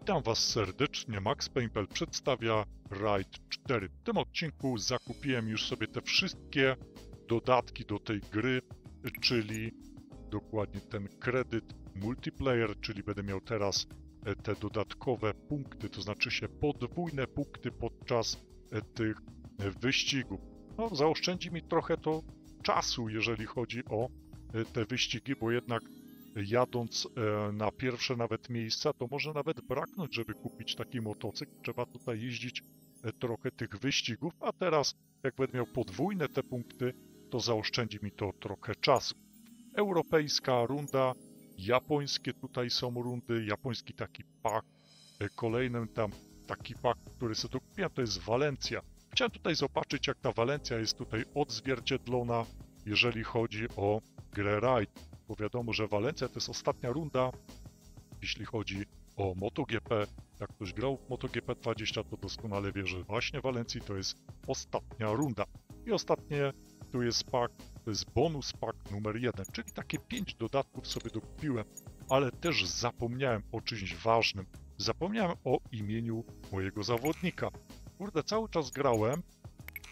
Witam Was serdecznie, Max Payne PL przedstawia Ride 4. W tym odcinku zakupiłem już sobie te wszystkie dodatki do tej gry, czyli dokładnie ten kredyt multiplayer, czyli będę miał teraz te dodatkowe punkty, to znaczy się podwójne punkty podczas tych wyścigów. No, zaoszczędzi mi trochę to czasu, jeżeli chodzi o te wyścigi, bo jednak jadąc na pierwsze nawet miejsca, to może nawet braknąć, żeby kupić taki motocykl. Trzeba tutaj jeździć trochę tych wyścigów, a teraz jak będę miał podwójne te punkty, to zaoszczędzi mi to trochę czasu. Europejska runda, japońskie tutaj są rundy, japoński taki pak. Kolejnym tam taki pak, który sobie dokupiłem, to jest Walencja. Chciałem tutaj zobaczyć, jak ta Walencja jest tutaj odzwierciedlona, jeżeli chodzi o grę Ride. Bo wiadomo, że Walencja to jest ostatnia runda, jeśli chodzi o MotoGP. Jak ktoś grał w MotoGP 20, to doskonale wie, że właśnie Walencji to jest ostatnia runda. I ostatnie tu jest pak, to jest bonus pak numer 1, czyli takie 5 dodatków sobie dokupiłem, ale też zapomniałem o czymś ważnym. Zapomniałem o imieniu mojego zawodnika. Kurde, cały czas grałem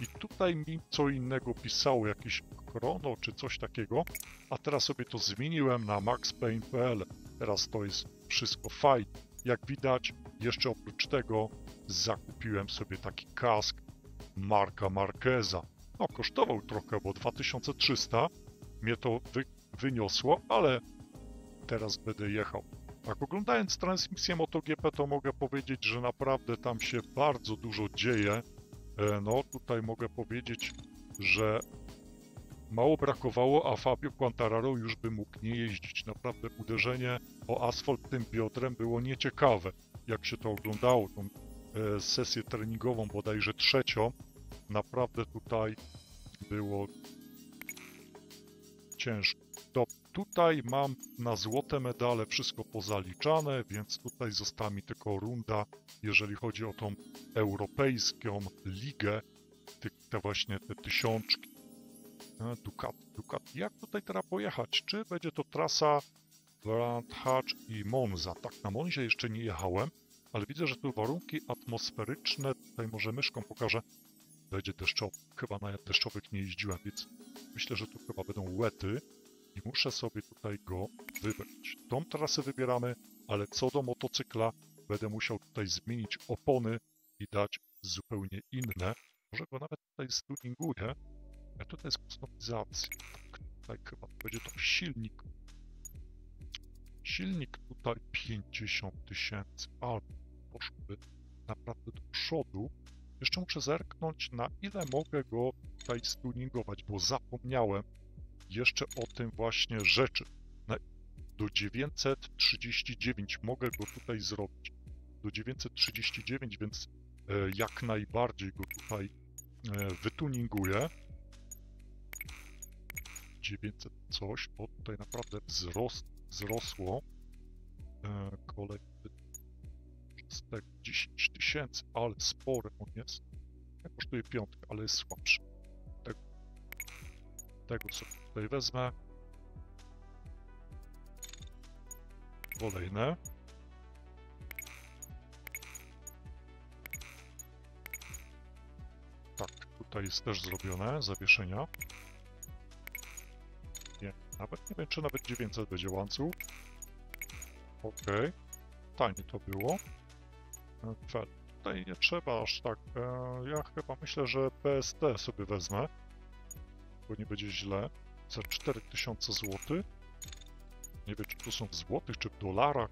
i tutaj mi co innego pisało, jakiś Chrono czy coś takiego, a teraz sobie to zmieniłem na Max Payne PL. Teraz to jest wszystko fajne. Jak widać, jeszcze oprócz tego zakupiłem sobie taki kask Marca Marqueza. No, kosztował trochę, bo 2300 mnie to wyniosło, ale teraz będę jechał. Tak, oglądając transmisję MotoGP, to mogę powiedzieć, że naprawdę tam się bardzo dużo dzieje. No, tutaj mogę powiedzieć, że mało brakowało, a Fabio Quartararo już by mógł nie jeździć. Naprawdę uderzenie o asfalt tym biodrem było nieciekawe. Jak się to oglądało, tą sesję treningową, bodajże trzecią, naprawdę tutaj było ciężko. Tutaj mam na złote medale wszystko pozaliczane, więc tutaj została mi tylko runda, jeżeli chodzi o tą europejską ligę, te właśnie te tysiączki. Ducati. Jak tutaj teraz pojechać? Czy będzie to trasa Brands Hatch i Monza? Tak, na Monzie jeszcze nie jechałem, ale widzę, że tu warunki atmosferyczne, tutaj może myszką pokażę, będzie deszczowy, chyba na deszczowych nie jeździłem, więc myślę, że tu chyba będą łety i muszę sobie tutaj go wybrać. Tą trasę wybieramy, ale co do motocykla będę musiał tutaj zmienić opony i dać zupełnie inne. Może go nawet tutaj stuninguję. A tutaj jest kustomizacja. Tutaj chyba będzie to silnik. Silnik tutaj 50 000, ale poszłby naprawdę do przodu. Jeszcze muszę zerknąć, na ile mogę go tutaj stuningować, bo zapomniałem jeszcze o tym właśnie rzeczy. Do 939 mogę go tutaj zrobić. Do 939, więc jak najbardziej go tutaj wytuninguję. 900 coś, bo tutaj naprawdę wzrosło. Kolejny stek 10 000, ale spory on jest. Ja kosztuje piątkę, ale jest słabszy. Tego sobie tutaj wezmę. Kolejne. Tak, tutaj jest też zrobione zawieszenia. Nawet nie wiem, czy nawet 900 będzie łańcuch. Ok, tanie to było. Tutaj nie trzeba aż tak. Ja chyba myślę, że PST sobie wezmę, bo nie będzie źle. Za 4000 zł. Nie wiem, czy tu są w złotych, czy w dolarach.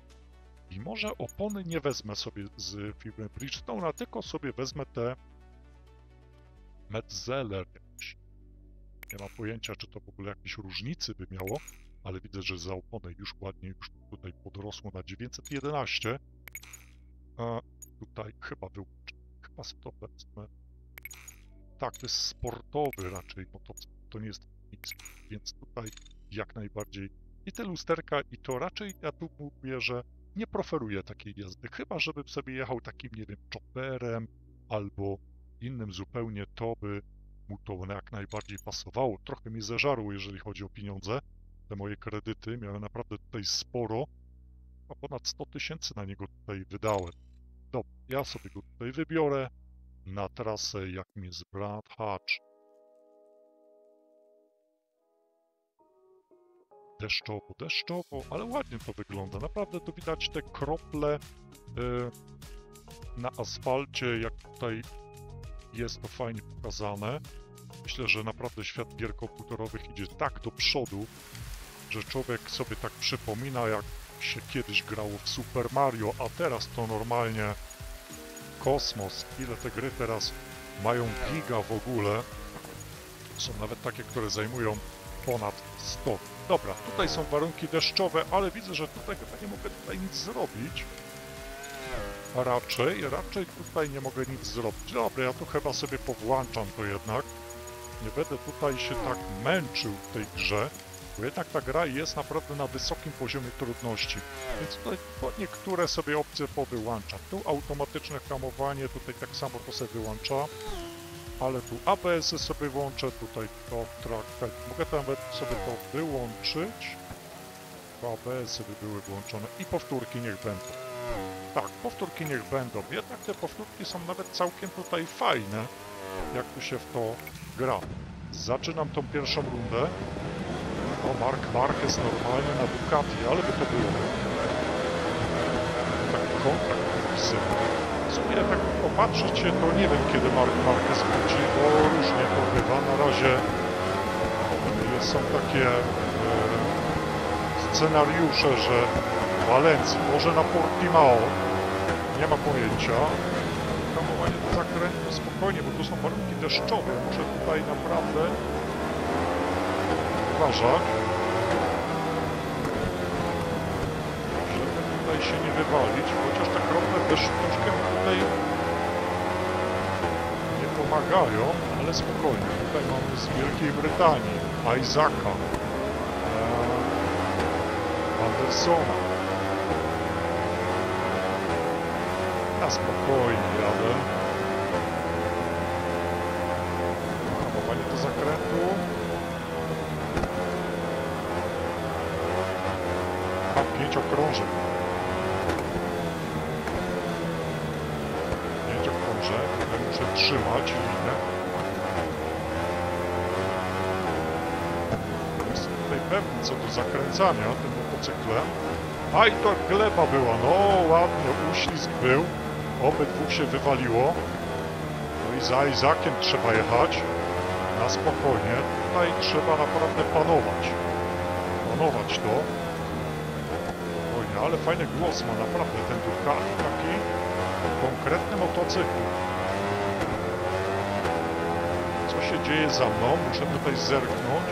I może opony nie wezmę sobie z firmy Bridgestone, tylko sobie wezmę te Metzeler. Nie mam pojęcia, czy to w ogóle jakieś różnicy by miało, ale widzę, że za oponę już ładnie tutaj podrosło na 911. A tutaj chyba wyłączę. Chyba to wezmę. Tak, to jest sportowy raczej, bo to nie jest nic, więc tutaj jak najbardziej. I te lusterka, i to raczej ja tu mówię, że nie preferuję takiej jazdy. Chyba, żebym sobie jechał takim, nie wiem, chopperem albo innym zupełnie, to by mu to jak najbardziej pasowało. Trochę mi zeżarło, jeżeli chodzi o pieniądze. Te moje kredyty miałem naprawdę tutaj sporo. ponad 100 tysięcy na niego tutaj wydałem. Dobra, ja sobie go tutaj wybiorę na trasę, jakim jest Brands Hatch. Deszczowo, deszczowo, ale ładnie to wygląda. Naprawdę to widać te krople na asfalcie, jak tutaj jest to fajnie pokazane. Myślę, że naprawdę świat gier komputerowych idzie tak do przodu, że człowiek sobie tak przypomina, jak się kiedyś grało w Super Mario, a teraz to normalnie kosmos. Ile te gry teraz mają giga w ogóle. Są nawet takie, które zajmują ponad 100. Dobra, tutaj są warunki deszczowe, ale widzę, że tutaj chyba nie mogę tutaj nic zrobić. A raczej tutaj nie mogę nic zrobić. Dobra, ja tu chyba sobie powłączam to jednak. Nie będę tutaj się tak męczył w tej grze, bo jednak ta gra jest naprawdę na wysokim poziomie trudności. Więc tutaj niektóre sobie opcje powyłączam. Tu automatyczne hamowanie, tutaj tak samo to sobie wyłączam. Ale tu ABS-y sobie włączę, tutaj to trackpad. Mogę tam sobie to wyłączyć. ABS-y by były włączone i powtórki niech będą. Tak, powtórki niech będą. Jednak te powtórki są nawet całkiem tutaj fajne, jak tu się w to gra. Zaczynam tą pierwszą rundę. O, Marc Marquez normalnie na Ducati, ale by to było. Taki kontrakt podpisywany. W sumie jak popatrzeć się, to nie wiem, kiedy Marc Marquez wróci, bo różnie to bywa. Na razie są takie scenariusze, że w Walencji, może na Portimão, nie ma pojęcia. Hamowanie do zakrętu spokojnie, bo tu są warunki deszczowe. Muszę tutaj naprawdę uważać, żeby tutaj się nie wywalić, chociaż tak deszcz troszkę tutaj nie pomagają, ale spokojnie. Tutaj mamy z Wielkiej Brytanii Isaaca Andersona. Na spokojnie jadę. Hamowanie do zakrętu. A 5 okrążeń. Muszę trzymać linę. Jestem tutaj pewny co do zakręcania tym motocyklem. A i to gleba była, no ładnie, uślizg był. Obydwu się wywaliło. No i za Isaaciem trzeba jechać. Na spokojnie. Tutaj trzeba naprawdę panować. Panować to. Spokojnie, ale fajny głos ma naprawdę ten Ducati, taki konkretny motocykl. Co się dzieje za mną? Muszę tutaj zerknąć.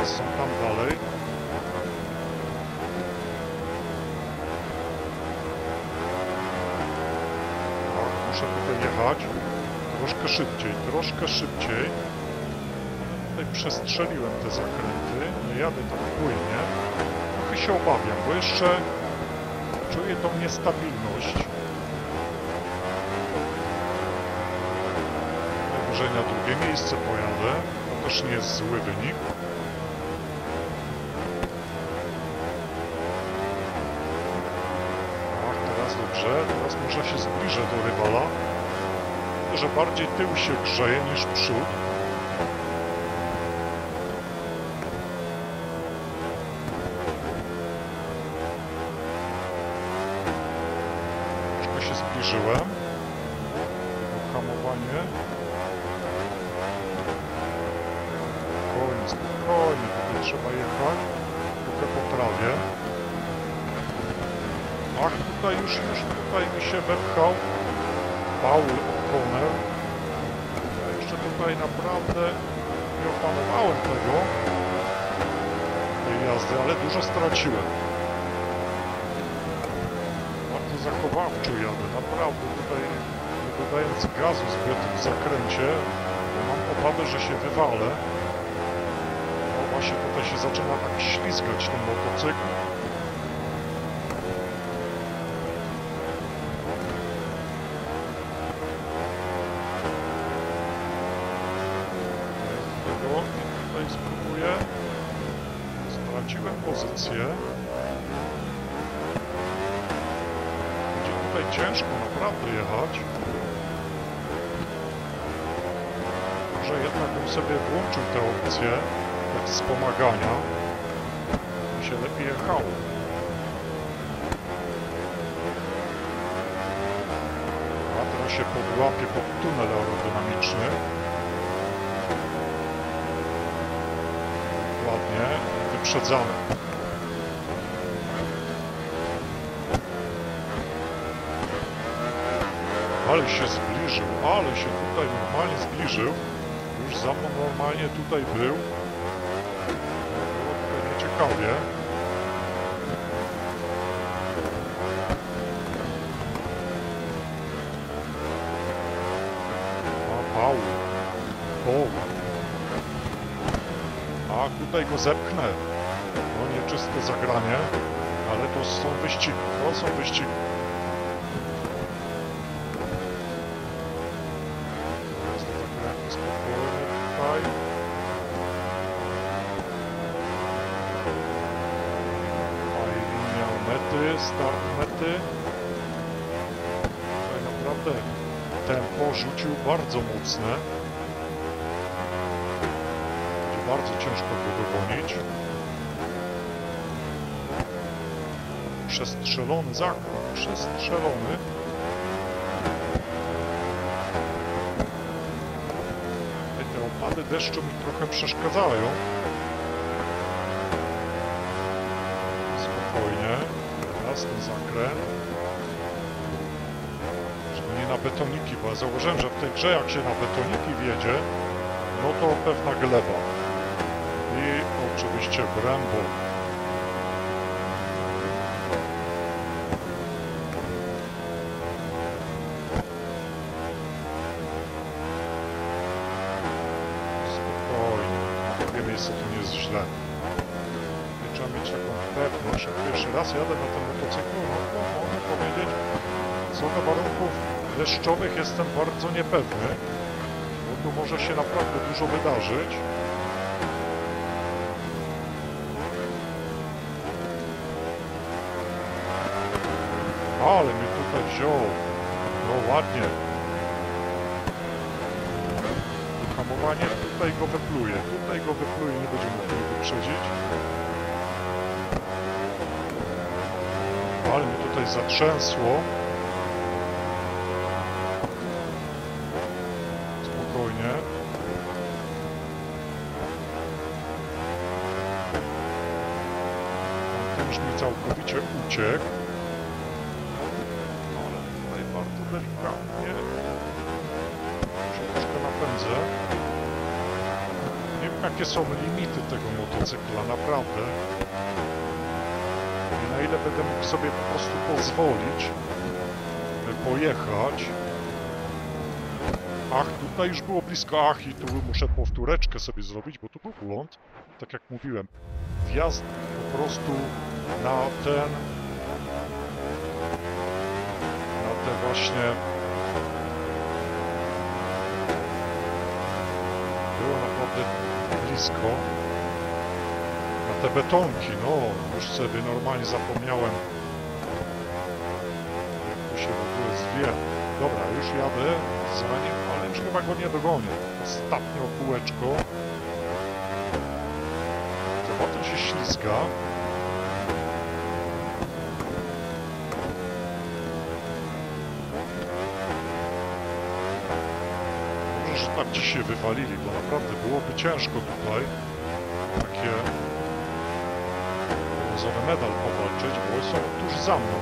A są tam dalej. Tak, muszę tutaj jechać. Troszkę szybciej, troszkę szybciej. Tutaj przestrzeliłem te zakręty. Nie jadę tak płynnie. Trochę się obawiam, bo jeszcze czuję tą niestabilność. Na drugie miejsce pojadę, to też nie jest zły wynik. Ach, teraz dobrze, teraz może się zbliżę do rywala. Myślę, że bardziej tył się grzeje niż przód. Troszkę się zbliżyłem. Hamowanie. Spokojnie, tutaj trzeba jechać, trochę po trawie. Ach, tutaj już tutaj mi się wepchał Paul O'Connor. Ja jeszcze tutaj naprawdę nie opanowałem tego, tej jazdy, ale dużo straciłem. Bardzo zachowawczo jadę, naprawdę tutaj nie dodając gazu zbyt w zakręcie, mam obawę, że się wywalę. Właśnie tutaj się zaczyna tak ślizgać ten motocykl. Tutaj spróbuję. Straciłem pozycję. tutaj ciężko naprawdę jechać. Może jednak bym sobie włączył tę opcję bez wspomagania. Mi się lepiej jechało. A teraz się podłapie pod tunel aerodynamiczny. Ładnie, wyprzedzamy. Ale się zbliżył, ale się tutaj normalnie zbliżył. Już za mną normalnie tutaj był. Było tutaj nieciekawie. A Paul. Paul. A tutaj go zepchnę. No nieczyste zagranie. Ale to są wyścigi. To są wyścigi. Start mety. Tutaj naprawdę tempo rzucił bardzo mocne. Będzie bardzo ciężko go dogonić. Przestrzelony zakręt, przestrzelony. Te opady deszczu mi trochę przeszkadzają. Ten zakręt. Nie na betoniki, bo ja założyłem, że w tej grze jak się na betoniki wjedzie, no to pewna gleba. I oczywiście Brembo. Spokojnie. Na drugie miejsce tu nie jest źle. Trzeba mieć taką pewność, że pierwszy raz jadę na tym motocyklu, no to mogę powiedzieć, co do warunków deszczowych jestem bardzo niepewny, bo tu może się naprawdę dużo wydarzyć. Ale mnie tutaj wziął, no ładnie. Hamowanie tutaj go wypluje, nie będzie mógł mnie wyprzedzić. Ale mi tutaj zatrzęsło. Spokojnie. Ten już mi całkowicie uciekł. Ale tutaj bardzo delikatnie. Już troszkę napędzę. Nie wiem, jakie są limity tego motocykla, naprawdę. Na ile będę mógł sobie po prostu pozwolić, by pojechać. Ach, tutaj już było blisko. Ach, i tu muszę powtóreczkę sobie zrobić, bo tu był błąd. Tak jak mówiłem, wjazd po prostu na ten... na te właśnie... było naprawdę blisko. Te betonki, no już sobie normalnie zapomniałem, jak to się w ogóle zwie. Dobra, już jadę z nim, ale już chyba go nie dogonię. Ostatnie kółeczko. Zobaczmy, się ślizga. Może, że tak ci się wywalili, bo naprawdę byłoby ciężko tutaj takie... medal powalczyć, bo są tuż za mną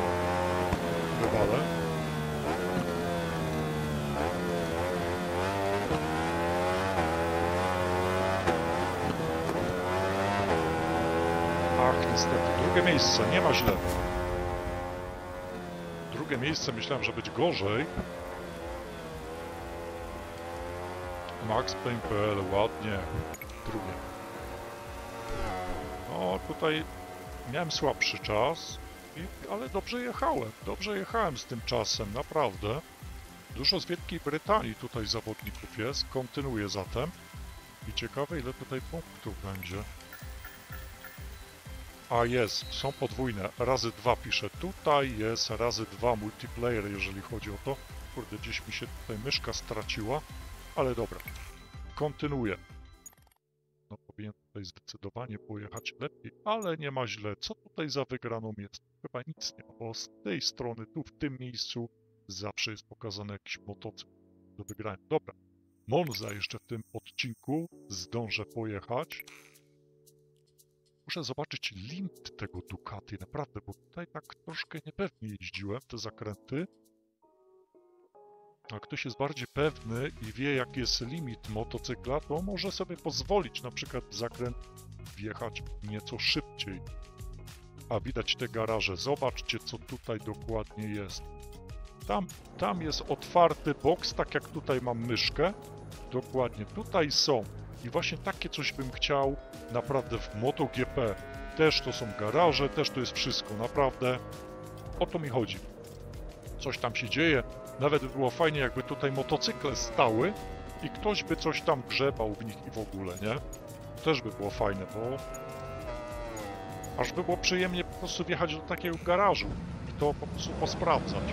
rywale. Ach, niestety, drugie miejsce, nie ma źle. Drugie miejsce, myślałem, że być gorzej. Max Payne PL, ładnie, drugie. No, tutaj... miałem słabszy czas, ale dobrze jechałem z tym czasem, naprawdę. Dużo z Wielkiej Brytanii tutaj zawodników jest, kontynuuję zatem. I ciekawe ile tutaj punktów będzie. a jest, są podwójne, razy 2 piszę tutaj, jest razy 2 multiplayer, jeżeli chodzi o to. Kurde, gdzieś mi się tutaj myszka straciła, ale dobra. Kontynuuję. No, powinien tutaj zdecydowanie pojechać lepiej, ale nie ma źle. Co tutaj za wygraną jest? Chyba nic nie ma, bo z tej strony, tu w tym miejscu zawsze jest pokazany jakiś motocykl do wygrania. Dobra, Monza jeszcze w tym odcinku zdążę pojechać. Muszę zobaczyć limit tego Ducati, naprawdę, bo tutaj tak troszkę niepewnie jeździłem te zakręty. A ktoś jest bardziej pewny i wie, jaki jest limit motocykla, to może sobie pozwolić na przykład w zakręt wjechać nieco szybciej. A widać te garaże. Zobaczcie, co tutaj dokładnie jest. Tam jest otwarty boks, tak jak tutaj mam myszkę. Dokładnie, tutaj są. I właśnie takie coś bym chciał naprawdę w MotoGP. Też to są garaże, też to jest wszystko. Naprawdę o to mi chodzi. Coś tam się dzieje. Nawet by było fajnie, jakby tutaj motocykle stały i ktoś by coś tam grzebał w nich i w ogóle, nie? Też by było fajne, bo aż by było przyjemnie po prostu wjechać do takiego garażu i to po prostu posprawdzać.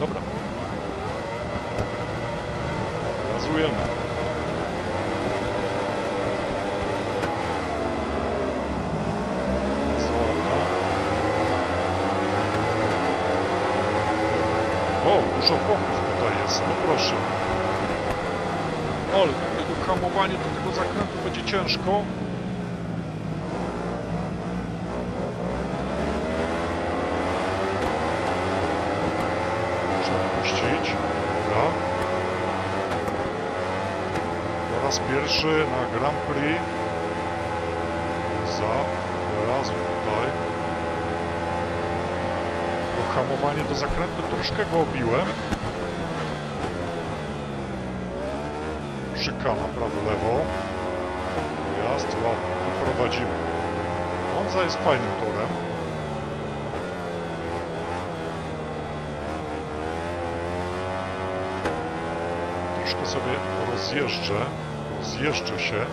Dobra. Gazujemy. Dużo boków tutaj jest, no proszę. Ale takie hamowanie do tego zakrętu będzie ciężko. Muszę puścić. Dobra. Po raz pierwszy na Grand Prix. Za razem tutaj. Hamowanie do zakrętu, troszkę go obiłem. Szykana prawo-lewo. Jazd, ładnie, prowadzimy. Monza jest fajnym torem. Troszkę sobie rozjeżdżę się.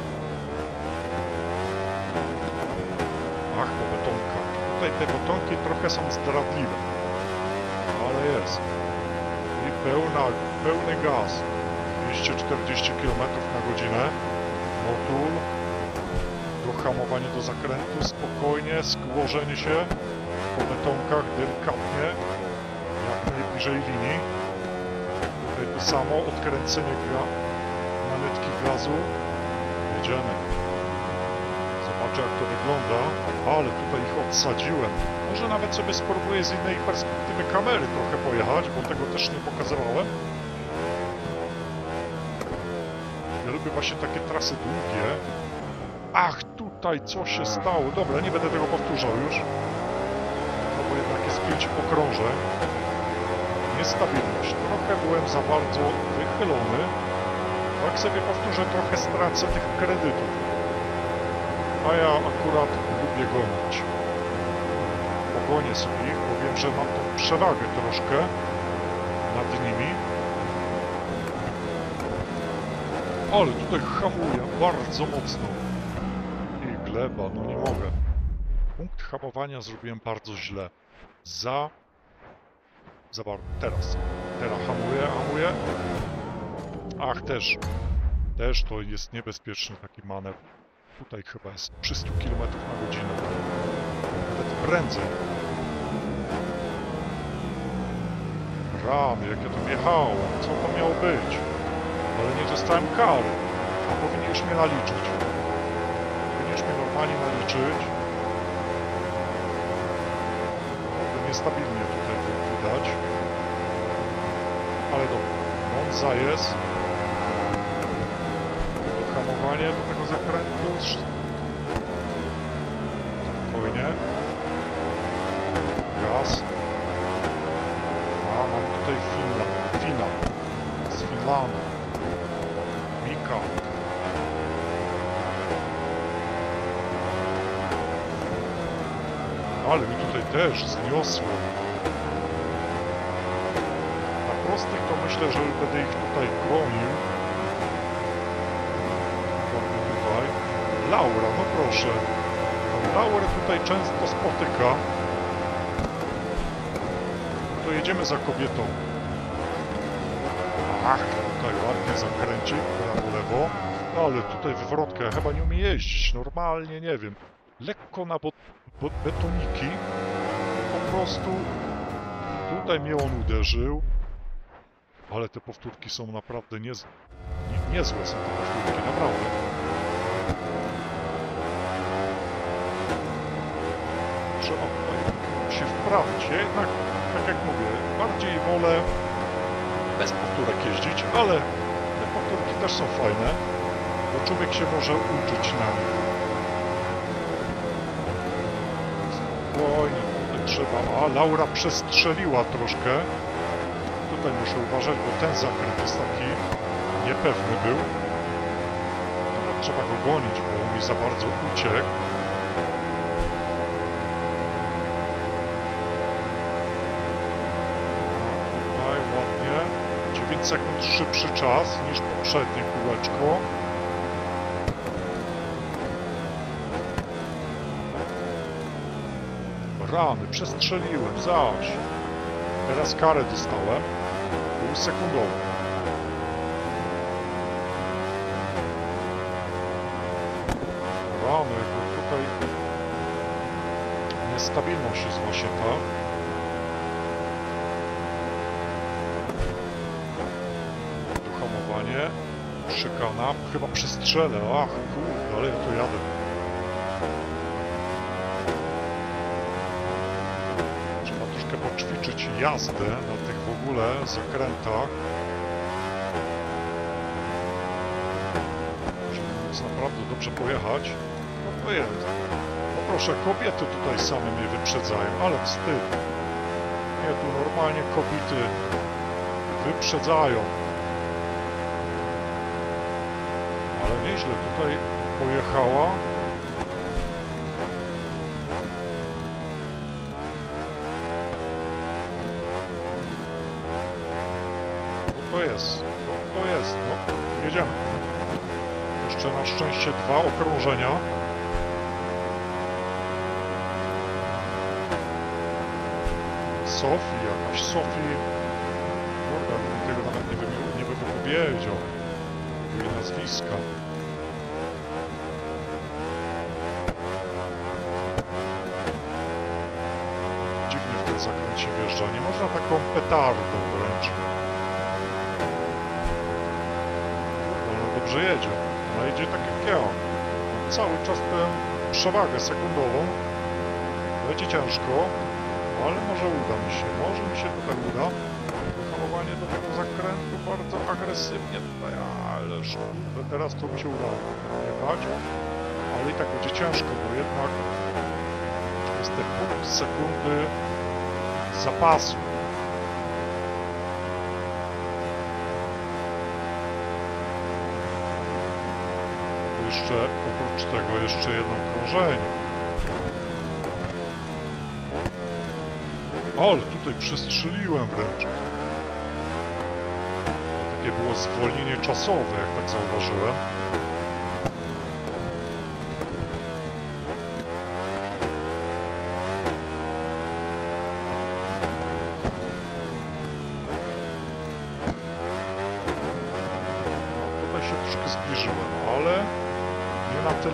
Ach, to betonka. Tutaj te betonki trochę są zdradliwe. Jest. I pełny gaz. 240 km na godzinę. Motul. Dohamowanie do zakrętu. Spokojnie. Skłożenie się. Po betonkach. Delikatnie. Jak najbliżej linii. Tutaj to samo. Odkręcenie manetki gazu. Jedziemy. Zobaczę, jak to wygląda. Ale tutaj ich odsadziłem. Może nawet sobie spróbuję z innej perspektywy kamery trochę pojechać, bo tego też nie pokazywałem. Ja lubię właśnie takie trasy długie. Ach, tutaj co się stało? Dobra, nie będę tego powtórzał już. No bo jednak jest 5 okrążeń. Niestabilność. Trochę byłem za bardzo wychylony. Tak sobie powtórzę, trochę stracę tych kredytów. A ja akurat lubię gonić. Pogonię sobie ich, bo wiem, że mam tą przewagę troszkę nad nimi. Ale tutaj hamuję bardzo mocno. I gleba, no nie mogę. Punkt hamowania zrobiłem bardzo źle. Za bardzo. Teraz hamuję. Ach, też to jest niebezpieczny taki manewr. Tutaj chyba jest 300 km na godzinę. Nawet prędzej. Rany, jak ja to wjechałem. Co to miało być? Ale nie dostałem kary. A powinieneś mnie naliczyć. Powinieneś mnie normalnie naliczyć. To niestabilnie tutaj widać. Ale dobra. Monza jest. Hamowanie do tego zakrętu. Spokojnie. Gaz. A mam tutaj Finland. Z Finlandu. Mika. Ale mi tutaj też zniosło. Na prostych to myślę, że będę ich tutaj gonił. Laura, no proszę. Laurę tutaj często spotyka. To jedziemy za kobietą. Ach, tutaj ładnie zakręcik, prawo-lewo. Ale tutaj wywrotkę, chyba nie umie jeździć, normalnie, nie wiem. Lekko na betoniki. Po prostu tutaj mnie on uderzył. Ale te powtórki są naprawdę niezłe są te powtórki, naprawdę. Trzeba tutaj się wprawić. Ja jednak, tak jak mówię, bardziej wolę bez powtórek jeździć, ale te powtórki też są fajne, bo człowiek się może uczyć na nich. Spokojnie, tutaj trzeba... A, Laura przestrzeliła troszkę. Tutaj muszę uważać, bo ten zakręt jest taki niepewny był. Teraz trzeba go gonić, bo mi za bardzo uciekł. Tutaj ładnie. 9 sekund szybszy czas niż poprzednie kółeczko. Rany, przestrzeliłem, zaś. Teraz karę dostałem. Pół sekundową. Rany, bo tutaj niestabilność jest właśnie ta. Dohamowanie. Szykana. Chyba przestrzelę. Ach, kurde, ale ja tu jadę. Ćwiczyć jazdę na tych w ogóle zakrętach. Muszę naprawdę dobrze pojechać. No to jest. No proszę, kobiety tutaj same mnie wyprzedzają, ale wstyd. Nie, tu normalnie kobiety wyprzedzają. Ale nieźle tutaj pojechała. To jest, no, jedziemy. Jeszcze na szczęście 2 okrążenia. Sofii, jakaś Sofii. Kurde, tego nawet nie bym powiedział. Jej nazwiska. Dziwnie w tym zakręcie wjeżdża. Nie można taką petardą wręcz. Że jedzie, ona jedzie tak jak ja. Cały czas tę przewagę sekundową. Będzie ciężko, ale może uda mi się. Może mi się tutaj uda. Hamowanie do tego zakrętu bardzo agresywnie tutaj, ależ teraz to mi się udało jechać. Ale i tak będzie ciężko, bo jednak jest te pół sekundy zapasu. Jeszcze, oprócz tego, jeszcze jedno krążenie. Ale tutaj przestrzeliłem wręcz. Takie było zwolnienie czasowe, jak tak zauważyłem.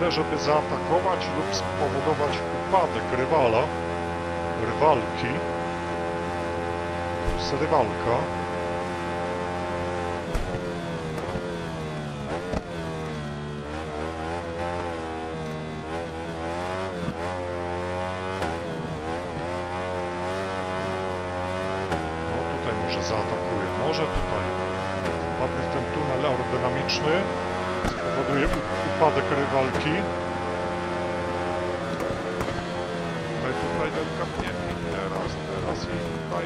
Żeby zaatakować lub spowodować upadek rywala, rywalki, plus rywalka. No tutaj może zaatakuje, może tutaj wpadnie w ten tunel aerodynamiczny. Powoduje upadek rywalki. Tutaj delikatnie. Teraz i tutaj.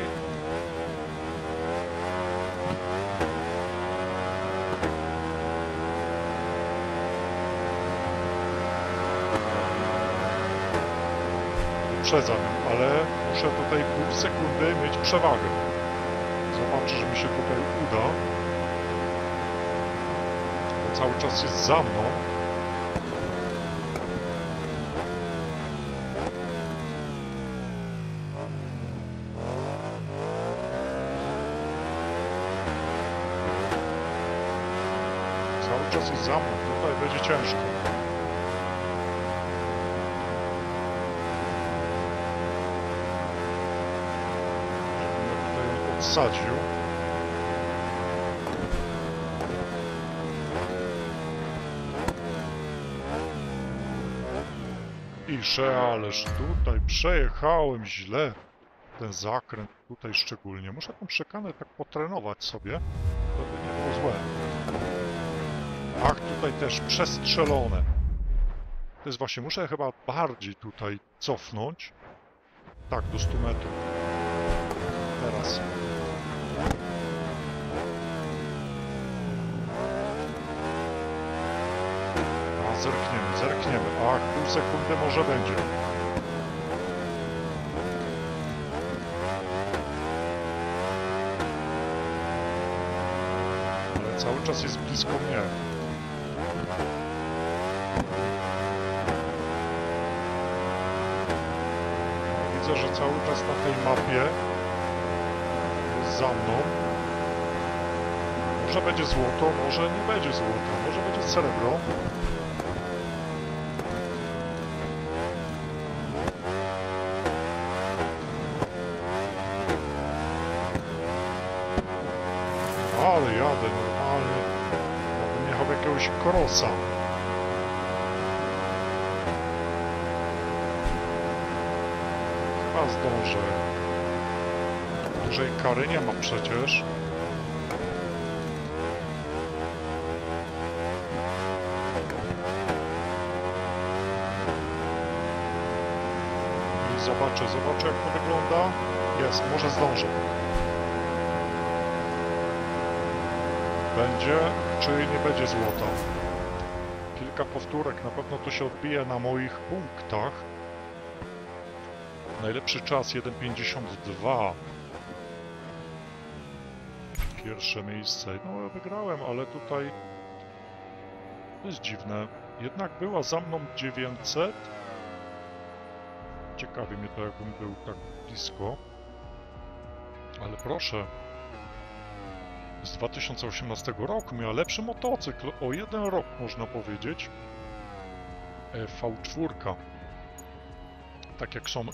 Uprzedzam ją, ale muszę tutaj pół sekundy mieć przewagę. Zobaczę, że mi się tutaj uda. Cały czas jest za mną. cały czas jest zamóg, tutaj będzie ciężko. Żebym tutaj odsadził. Ależ tutaj przejechałem źle ten zakręt, tutaj szczególnie. Muszę tą szykanę tak potrenować sobie, to by nie było złe. Ach, tutaj też przestrzelone. To jest właśnie, muszę chyba bardziej tutaj cofnąć. Tak, do 100 metrów. Teraz. Zerkniemy, zerkniemy. A pół sekundy może będzie. Ale cały czas jest blisko mnie. Widzę, że cały czas na tej mapie jest za mną. Może będzie złoto, może nie będzie złoto, może będzie srebro. Krosa. Chyba zdążę. Dużej kary nie ma przecież. I zobaczę, zobaczę jak to wygląda. Jest, może zdążę. Będzie, czy nie będzie złota. Kilka powtórek, na pewno to się odbije na moich punktach. Najlepszy czas 1.52. Pierwsze miejsce. No ja wygrałem, ale tutaj to jest dziwne. Jednak była za mną 900. Ciekawi mnie to, jakbym był tak blisko. Ale proszę. Z 2018 roku miała lepszy motocykl, o jeden rok można powiedzieć. V4. Tak jak są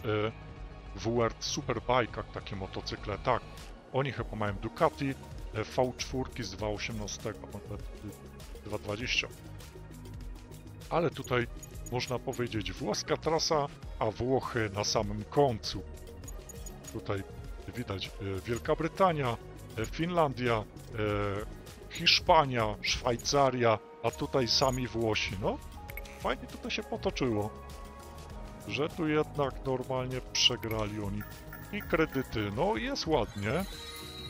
w World Superbike'ach takie motocykle, tak. Oni chyba mają Ducati V4 z 2018, 2020. Ale tutaj można powiedzieć włoska trasa, a Włochy na samym końcu. Tutaj widać Wielka Brytania, Finlandia, Hiszpania, Szwajcaria, a tutaj sami Włosi. No, fajnie tutaj się potoczyło, że tu jednak normalnie przegrali oni. I kredyty, no jest ładnie,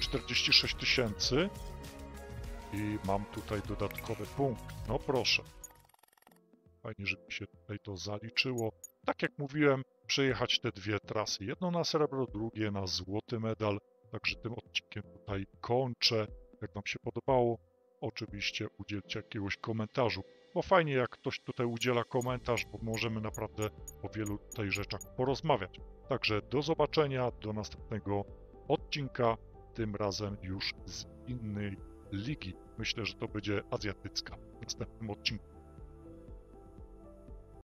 46 tysięcy i mam tutaj dodatkowy punkt, no proszę. Fajnie, żeby się tutaj to zaliczyło. Tak jak mówiłem, przejechać te dwie trasy, jedno na srebro, drugie na złoty medal. Także tym odcinkiem tutaj kończę. Jak Wam się podobało, oczywiście udzielcie jakiegoś komentarzu. Bo fajnie jak ktoś tutaj udziela komentarz, bo możemy naprawdę o wielu tutaj rzeczach porozmawiać. Także do zobaczenia, do następnego odcinka, tym razem już z innej ligi. Myślę, że to będzie azjatycka w następnym odcinku.